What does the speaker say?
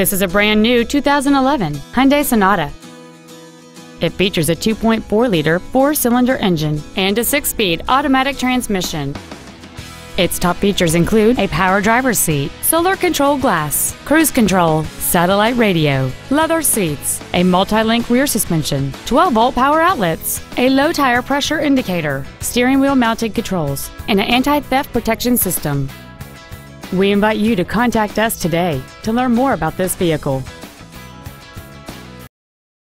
This is a brand-new 2011 Hyundai Sonata. It features a 2.4-liter four-cylinder engine and a six-speed automatic transmission. Its top features include a power driver's seat, solar control glass, cruise control, satellite radio, leather seats, a multi-link rear suspension, 12-volt power outlets, a low tire pressure indicator, steering wheel mounted controls, and an anti-theft protection system. We invite you to contact us today to learn more about this vehicle.